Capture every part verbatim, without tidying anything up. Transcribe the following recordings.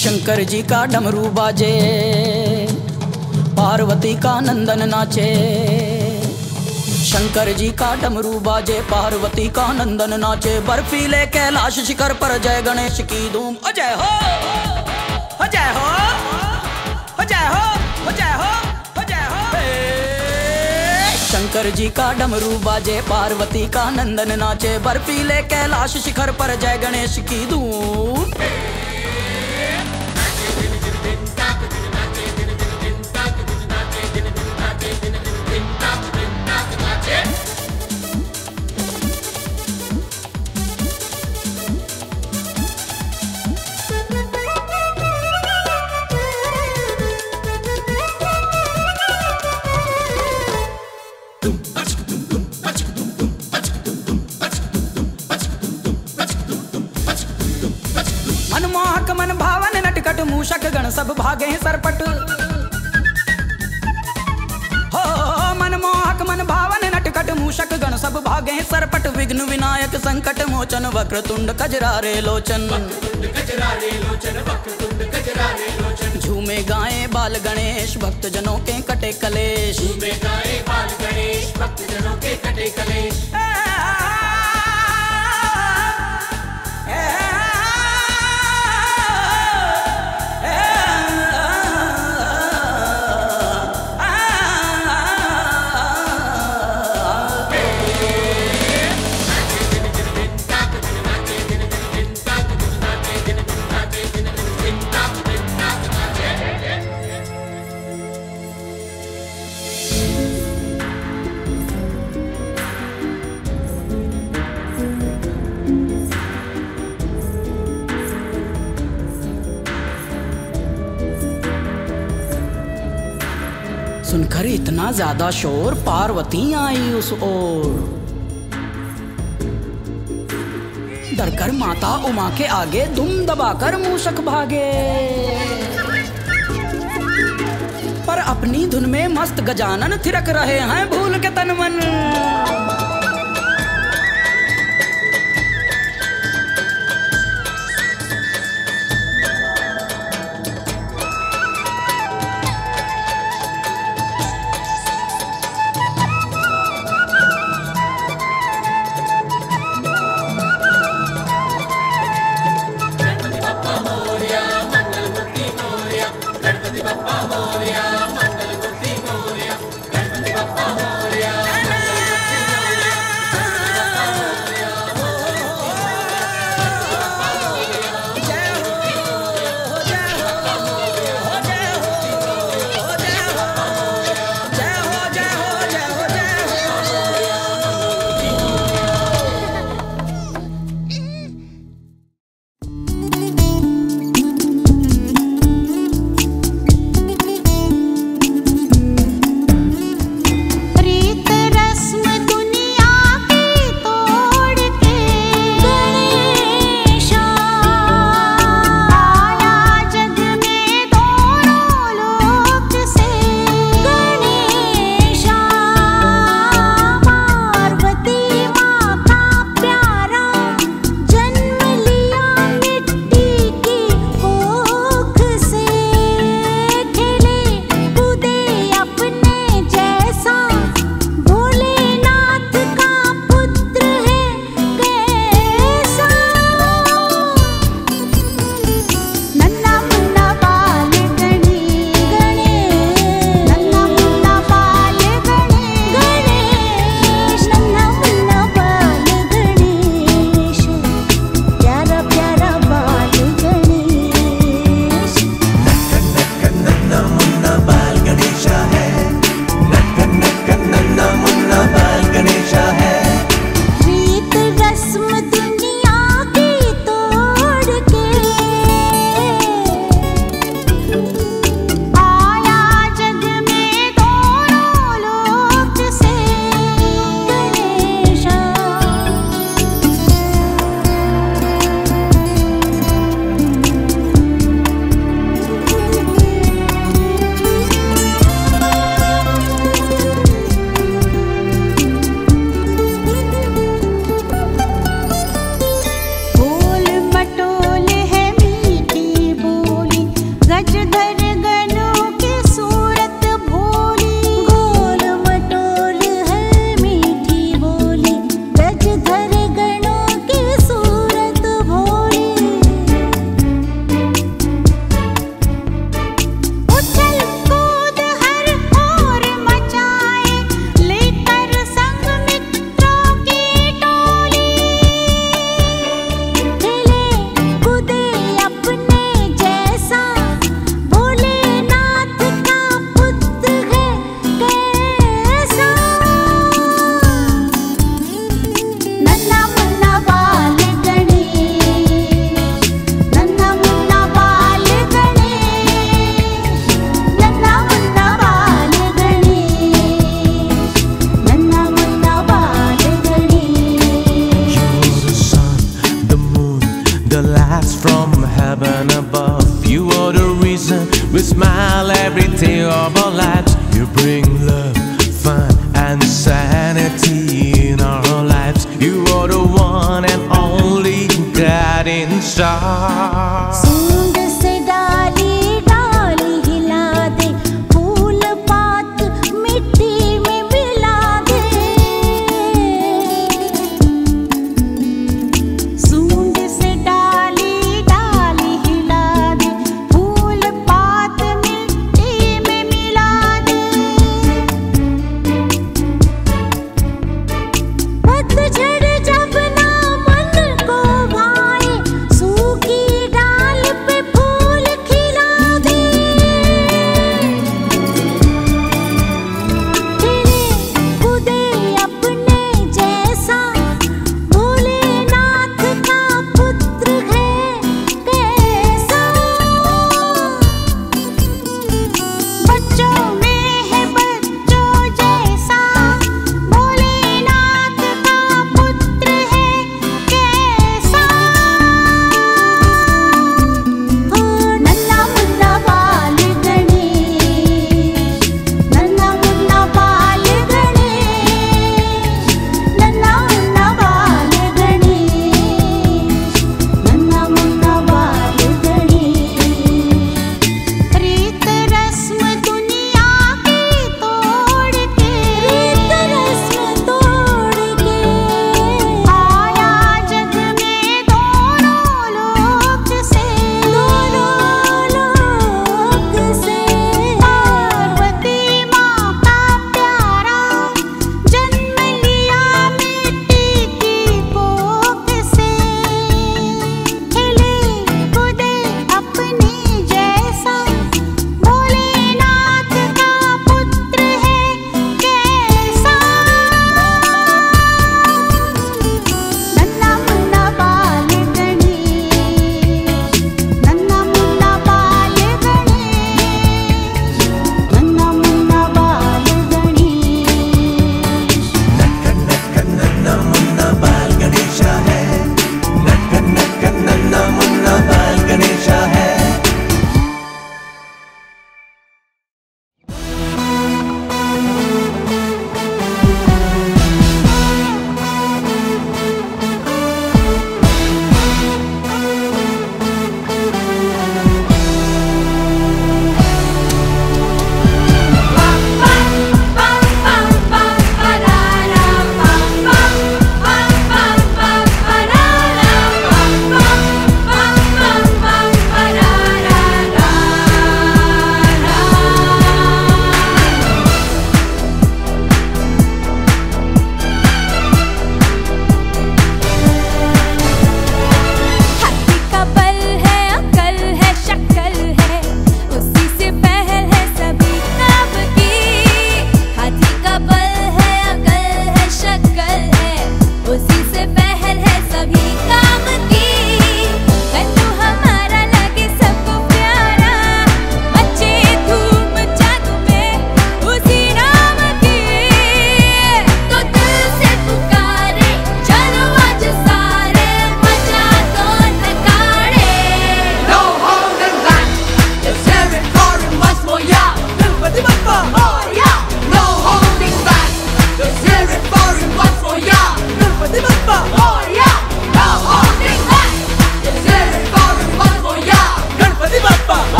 शंकर जी का डमरू बाजे, पार्वती का नंदन नाचे। शंकर जी का डमरू बाजे, पार्वती का नंदन नाचे। बर्फीले कैलाश शिखर पर जय गणेश की धूम। अजय हो अजय हो अजय हो अजय हो अजय हो। शंकर जी का डमरू बाजे, पार्वती का नंदन नाचे। बर्फीले कैलाश शिखर पर जय गणेश की धूम। मनमोहक मन भावन नटखट मूषक गण सब भागे सरपट। हो मनमोहक मन भावन नटखट मूषक गण सब भागे सरपट। विघ्न विनायक संकट मोचन वक्रतुंड कजरारे लोचन। झूमे गाए बाल गणेश भक्त जनों के कटे कलेश। झूमे गाए बाल गणेश भक्त जनों के कटे कलेश। सुनकर इतना ज्यादा शोर, पार्वती आई उस ओर। डरकर माता उमा के आगे दुम दबाकर मूषक भागे। पर अपनी धुन में मस्त गजानन थिरक रहे हैं भूल के तन मन। from heaven above. You are the reason we smile every day of our lives. You bring love, fun and sanity in our lives. You are the one and only guiding star. जब ना मन को भाए सूखी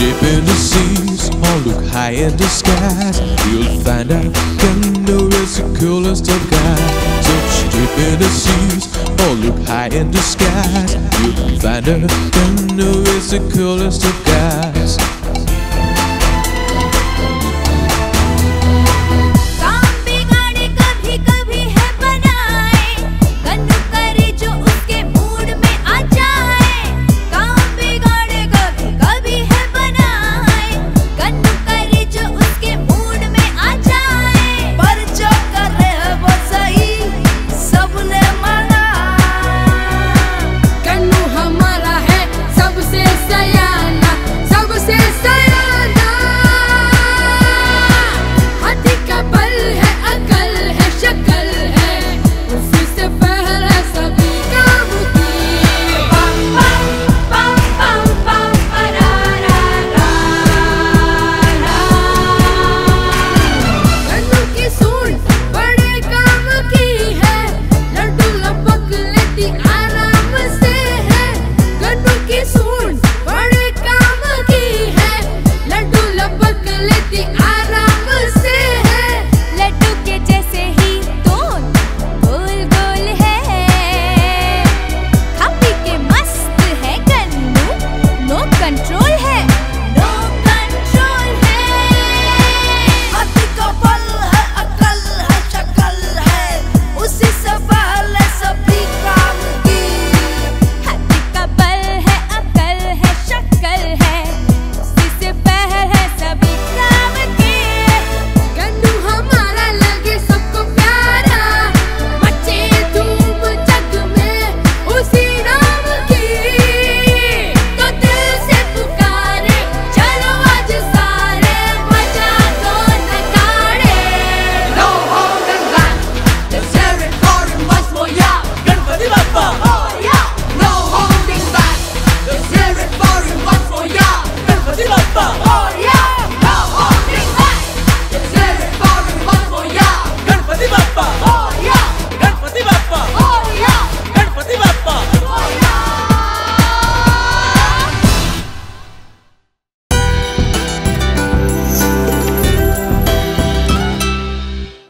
Deep in the seas, or look high in the skies, you'll find out Gandor is the coolest of guys. Search deep in the seas, or look high in the skies, you'll find out Gandor is the coolest of guys.